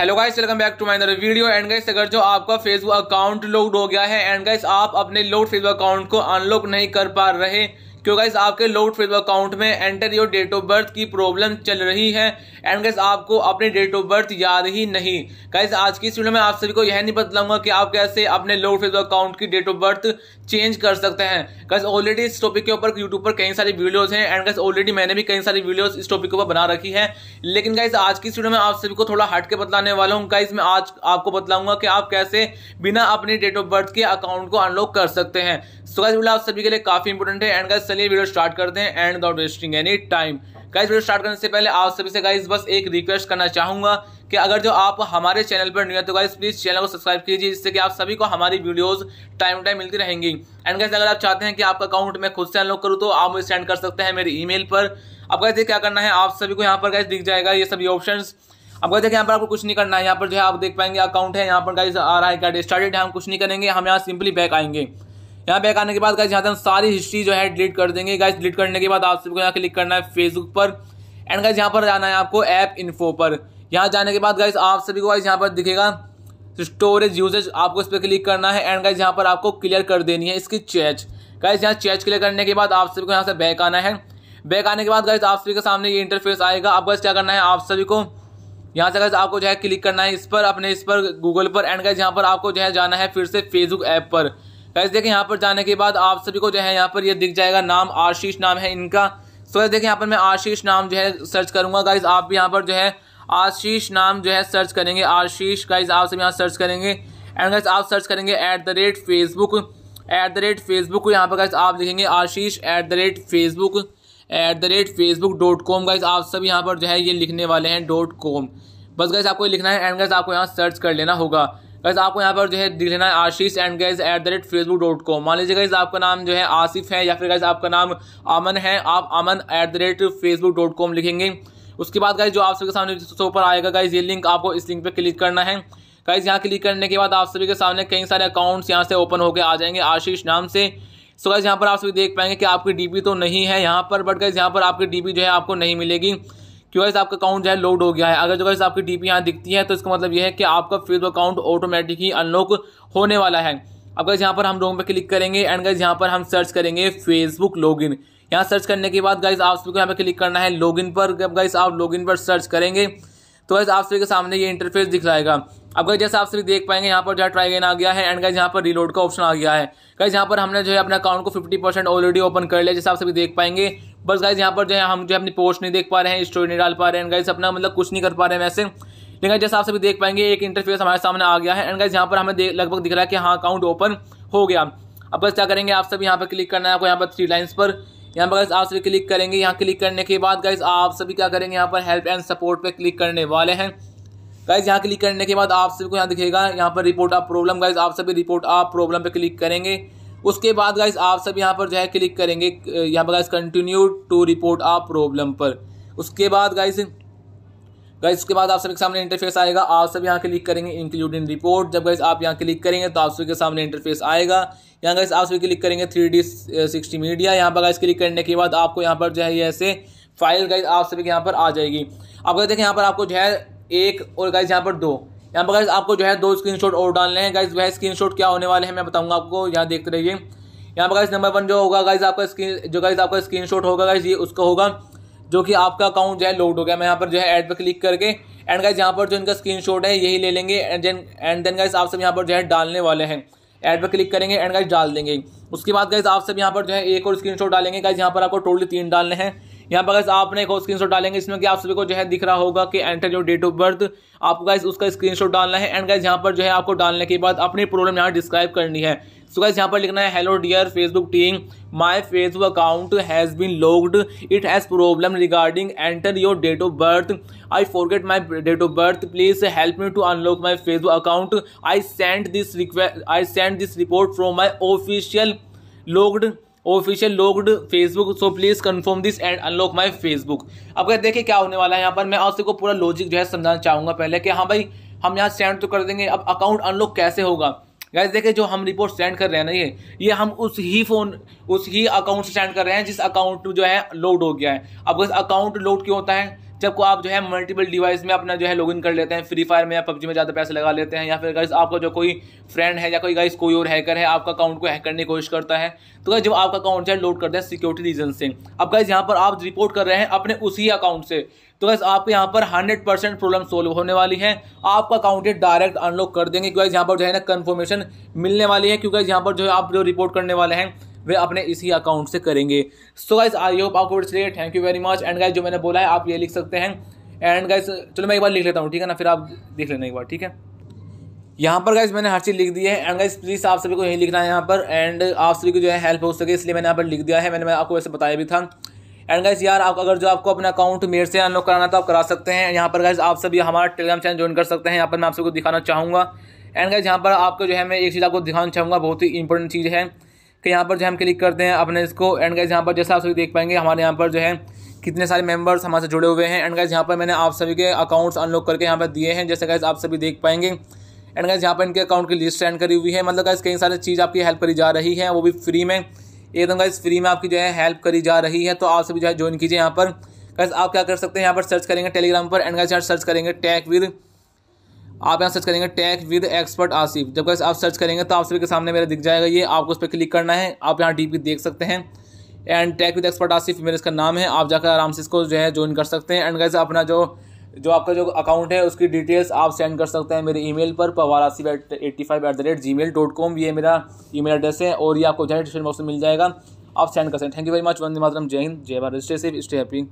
Hello guys, welcome back to my other video. And guys, अगर जो आपका Facebook account locked हो गया है एंड गाइस आप अपने लॉक्ड फेसबुक अकाउंट को अनलॉक नहीं कर पा रहे क्यों गाइस आपके लॉक्ड फेसबुक अकाउंट में enter your date of birth की प्रॉब्लम चल रही है एंड गाइस आपको अपने डेट ऑफ बर्थ याद ही नहीं। गाइस आज की इस वीडियो में आप सभी को यह नहीं बताऊंगा कि आप कैसे अपने लॉक्ड फेसबुक अकाउंट की डेट ऑफ बर्थ चेंज कर सकते हैं। गाइस ऑलरेडी इस टॉपिक के ऊपर यूट्यूब पर कई सारी वीडियोज हैं एंड गाइस ऑलरेडी मैंने भी कई सारी वीडियोज इस टॉपिक के ऊपर बना रखी है, लेकिन गाइस आज की इस वीडियो में आप सभी को थोड़ा हट के बतलाने वाला हूँ। गाइस मैं आज आपको बतलाऊंगा कि आप कैसे बिना अपने डेट ऑफ बर्थ के अकाउंट को अनलॉक कर सकते हैं। सो गाइस वीडियो आप सभी के लिए काफी इंपोर्टेंट है एंड गाइस चलिए वीडियो स्टार्ट करते हैं and without wasting any time. Guys video start करने से पहले आप सभी से गाइस बस एक रिक्वेस्ट करना चाहूंगा कि अगर जो आप हमारे चैनल पर न्यू है तो गाइस प्लीज चैनल को सब्सक्राइब कीजिए, जिससे कि आप सभी को हमारी वीडियोस टाइम टू टाइम मिलती रहेंगी। एंड गाइस अगर आप चाहते हैं कि आपका अकाउंट मैं खुद से अनलॉक करूँ तो आप मुझे सेंड कर सकते हैं मेरी ईमेल पर। अब गाइस क्या करना है, आप सभी को यहाँ पर गाइस दिख जाएगा ये सभी ऑप्शंस। अब गाइस देखिए यहाँ पर आपको कुछ नहीं करना है, यहाँ पर जो है आप देख पाएंगे अकाउंट है, यहाँ पर गाइस आ रहा है गेट स्टार्टेड, हम कुछ नहीं करेंगे, हम यहाँ सिंपली बैक आएंगे। यहाँ बैक आने के बाद गाइस यहाँ से हम सारी हिस्ट्री जो है डिलीट कर देंगे। गाइस डिलीट करने के बाद आप सबको यहाँ क्लिक करना है फेसबुक पर एंड गाइस यहाँ पर जाना है आपको ऐप इन्फो पर। यहाँ जाने के बाद गाइस आप सभी को गाइस यहाँ पर दिखेगा स्टोरेज यूजेज, आपको इस पर क्लिक करना है एंड गाइस यहाँ पर आपको क्लियर कर देनी है इसकी चैच। गाइस यहाँ चैच क्लियर करने के बाद आप सभी को यहाँ से बैक आना है। बैक आने के बाद गाइस आप सभी के सामने ये इंटरफेस आएगा। अब गाइस क्या करना है, आप सभी को यहाँ से गाइस आपको जो है क्लिक करना है इस पर, अपने इस पर गूगल पर एंड गाइस यहाँ पर आपको जो है जाना है फिर से फेसबुक ऐप पर। गाइस देखिए यहाँ पर जाने के बाद आप सभी को जो है यहाँ पर ये दिख जाएगा नाम आशीष नाम है इनका। सो गाइस देखिए यहाँ पर मैं आशीष नाम जो है सर्च करूँगा। गाइस आप भी यहाँ पर जो है आशीष नाम जो है सर्च करेंगे, आशीष गाइस आप सभी यहाँ सर्च करेंगे एंड गाइस आप सर्च करेंगे @Facebook। यहाँ पर गाइस आप लिखेंगे आशीष @facebook.com। गाइस आप सभी यहाँ पर जो है ये लिखने वाले हैं .com। बस गाइस आपको लिखना है एंड गाइस आपको यहाँ सर्च कर लेना होगा। गाइस आपको यहाँ पर जो है दिख लेना है आशीष एंड गाइस @facebook.com। मान लीजिए गाइस आपका नाम जो है आसिफ है या फिर गाइस आपका नाम अमन है, आप अमन @facebook.com लिखेंगे। उसके बाद गाइस जो आप सभी के सामने शो पर आएगा गाइस ये लिंक, आपको इस लिंक पे क्लिक करना है। गाइस यहाँ क्लिक करने के बाद आप सभी के सामने कई सारे अकाउंट्स यहाँ से ओपन होकर आ जाएंगे आशीष नाम से। सो गाइस यहाँ पर आप सभी देख पाएंगे कि आपकी DP तो नहीं है यहाँ पर, बट गाइस यहाँ पर आपकी DP जो है आपको नहीं मिलेगी क्यों गाइस आपका अकाउंट जो है लॉक्ड हो गया है। अगर जो गाइस आपकी DP यहाँ दिखती है तो इसका मतलब यह है कि आपका फेसबुक अकाउंट ऑटोमेटिक ही अनलॉक होने वाला है। अब गाइस यहाँ पर हम लोगों पे क्लिक करेंगे एंड गाइस यहाँ पर हम सर्च करेंगे फेसबुक लॉगिन। यहाँ सर्च करने के बाद गाइस आप सभी को यहाँ पे क्लिक करना है लॉगिन पर। जब गाइस आप लॉगिन पर सर्च करेंगे तो गाइस आप सभी के सामने ये इंटरफेस दिख जाएगा। अब गाइस जैसे आप सभी देख पाएंगे यहाँ पर जो है ट्राई अगेन आ गया है एंड गाइस यहाँ पर रीलोड का ऑप्शन आ गया है। गाइस यहाँ पर हमने जो है अपना अकाउंट को 50% ऑलरेडी ओपन कर लिया, जैसे आप सभी देख पाएंगे। बस गाइस यहाँ पर जो है हम जो है अपनी पोस्ट नहीं देख पा रहे हैं, स्टोरी नहीं डाल पा रहे हैं एंड गाइस अपना मतलब कुछ नहीं कर पा रहे हैं वैसे, लेकिन जैसे आप सभी देख पाएंगे एक इंटरफेस हमारे सामने आ गया है एंड गाइस यहाँ पर हमें लगभग दिख रहा है कि हाँ अकाउंट ओपन हो गया। अब बस क्या करेंगे, आप सभी यहाँ पर क्लिक करना है आपको यहाँ पर 3 लाइन्स पर। यहाँ पर गाइस आप सभी क्लिक करेंगे। यहाँ क्लिक करने के बाद गाइस आप सभी क्या करेंगे, यहाँ पर हेल्प एंड सपोर्ट पर क्लिक करने वाले हैं। गाइस यहाँ क्लिक करने के बाद आप सभी को यहाँ दिखेगा यहाँ पर रिपोर्ट आप प्रॉब्लम। गाइस आप सभी रिपोर्ट आप प्रॉब्लम पे क्लिक करेंगे। उसके बाद गाइस आप सब यहाँ पर जो है क्लिक करेंगे यहाँ पर गाइस कंटिन्यू टू रिपोर्ट आप प्रॉब्लम पर। उसके बाद आप सभी के सामने इंटरफेस आएगा। आप सब यहाँ क्लिक करेंगे इंक्लूड इन रिपोर्ट। जब गाइस आप यहाँ क्लिक करेंगे तो आप सभी के सामने इंटरफेस आएगा। यहाँ गाइस आप सभी क्लिक करेंगे 3D60 मीडिया। यहाँ पर गाइस क्लिक करने के बाद आपको यहाँ पर जो है ऐसे फाइल गाइस आप सभी के यहाँ पर आ जाएगी। आप गाइस देखें यहाँ पर आपको जो है 1 और गाइस यहाँ पर 2, यहाँ पर गाइस आपको जो है 2 स्क्रीनशॉट और डालने हैं। गाइस वह स्क्रीनशॉट क्या होने वाले हैं मैं बताऊंगा आपको, यहाँ देखते रहिए। यहाँ पर गाइस नंबर 1 जो होगा गाइस आपका स्क्रीनशॉट होगा गाइस ये उसका होगा जो कि आपका अकाउंट जो है लॉक्ड हो गया। मैं यहाँ पर जो है ऐड पर क्लिक करके एंड गाइस यहाँ पर जो इनका स्क्रीनशॉट है यही ले लेंगे एंड देन गाइस आप सब यहाँ पर जो है डालने वाले हैं। ऐड पर क्लिक करेंगे एंड गाइस डाल देंगे। उसके बाद गाइस आप सब यहाँ पर जो है 1 और स्क्रीनशॉट डालेंगे। गाइस यहाँ पर आपको टोटल 3 डालने हैं। यहाँ पर गाइस आपने 1 और स्क्रीनशॉट डालेंगे। इसमें कि आप सभी को जो है दिख रहा होगा कि enter your date of birth, आपको गाइस उसका स्क्रीनशॉट डालना है एंड गाइस यहाँ पर जो है आपको डालने के बाद अपनी प्रॉब्लम यहाँ डिस्क्राइब करनी है। सो गाइस यहाँ पर लिखना है hello dear Facebook team, my Facebook account has been locked, it has problem regarding enter your date of birth, I forget my date of birth, please help me to unlock my Facebook account, I send this report from my official locked Facebook, so please confirm this and unlock my Facebook. अब guys देखिए क्या होने वाला है, यहाँ पर मैं आप सबको पूरा लॉजिक जो है समझाना चाहूँगा पहले कि हाँ भाई हम यहाँ सेंड तो कर देंगे, अब अकाउंट अनलॉक कैसे होगा। गाइस देखिए जो हम रिपोर्ट सेंड कर रहे हैं ना ये हम उस ही अकाउंट से सेंड कर रहे हैं जिस अकाउंट जो है लॉक्ड हो गया है। अब गाइस अकाउंट लॉक्ड क्यों होता है, जब आप जो है मल्टीपल डिवाइस में अपना जो है लॉगिन कर लेते हैं, फ्री फायर में या पबजी में ज़्यादा पैसे लगा लेते हैं, या फिर गाइस आपका जो कोई फ्रेंड है या कोई गाइस कोई और हैकर है आपका अकाउंट को हैक करने की कोशिश करता है, तो गाइस जब आपका अकाउंट जो है लोड करते हैं सिक्योरिटी रीजन से, अब गाइस यहाँ पर आप रिपोर्ट कर रहे हैं अपने उसी अकाउंट से, तो गाइस आपके यहाँ पर 100% प्रॉब्लम सोल्व होने वाली है। आपका अकाउंट ये डायरेक्ट अनलॉक कर देंगे क्योंकि यहाँ पर जो है ना कंफर्मेशन मिलने वाली है, क्योंकि यहाँ पर जो है आप जो रिपोर्ट करने वाले हैं वे अपने इसी अकाउंट से करेंगे। सो गाइस आई होप आपको इसलिए thank you very much. And guys जो मैंने बोला है आप ये लिख सकते हैं। एंड गाइस चलो मैं एक बार लिख लेता हूँ, ठीक है ना, फिर आप देख लेना एक बार, ठीक है। यहाँ पर गाइस मैंने हर चीज़ लिख दी है। एंड गाइस प्लीज़ आप सभी को यही लिखना है यहाँ पर, एंड आप सभी को जो है हेल्प हो सके इसलिए मैंने यहाँ पर लिख दिया है, मैंने आपको वैसे बताया भी था। एंड गाइस यार आप अगर जो आपको अपना अकाउंट मेरे से अनलॉक कराना था आप करा सकते हैं। यहाँ पर गाइस आप सभी हमारा टेलीग्राम चैनल ज्वाइन कर सकते हैं, यहाँ पर मैं आप सबको दिखाना चाहूँगा। एंड गाइस यहाँ पर आपको जो है मैं एक चीज़ आपको दिखाना चाहूँगा, बहुत ही इंपॉर्टेंट चीज़ है कि यहाँ पर जो हम क्लिक करते हैं अपने इसको। एंड गाइस यहाँ पर जैसा आप सभी देख पाएंगे हमारे यहाँ पर जो है कितने सारे मेंबर्स हमारे से जुड़े हुए हैं। एंड गाइस यहाँ पर मैंने आप सभी के अकाउंट्स अनलॉक करके यहाँ पर दिए हैं, जैसे गाइस आप सभी देख पाएंगे। एंड गाइस यहाँ पर इनके अकाउंट की लिस्ट सेंड करी हुई है, मतलब गाइस कई सारी चीज़ आपकी हेल्प करी जा रही है, वो भी फ्री में, एकदम गाइस फ्री में आपकी जो है हेल्प करी जा रही है। तो आप सभी जो है ज्वाइन कीजिए। यहाँ पर गाइस आप क्या कर सकते हैं, यहाँ पर सर्च करेंगे टेलीग्राम पर। एंड गाइस यहाँ सर्च करेंगे टेक विद, आप यहाँ सर्च करेंगे टेक विद एक्सपर्ट आसिफ। जब गाइस आप सर्च करेंगे तो आप सभी के सामने मेरा दिख जाएगा ये, आपको उस पर क्लिक करना है। आप यहाँ डीपी देख सकते हैं। And tech with expert Asif मेरा इसका नाम है, आप जाकर आराम से इसको जो है ज्वाइन कर सकते हैं। एंड गाइस अपना जो आपका जो अकाउंट है उसकी डिटेल्स आप सेंड कर सकते हैं मेरे ईमेल पर, pawarsicity5@gmail.com, ये मेरा ईमेल एड्रेस है और ये आपको जो है डिस्क्रिप्शन बॉक्स में मिल जाएगा, आप सेंड कर सकते हैं। Thank you very much. वंदे मातरम, जय हिंद, जय Bharat, stay safe, stay happy.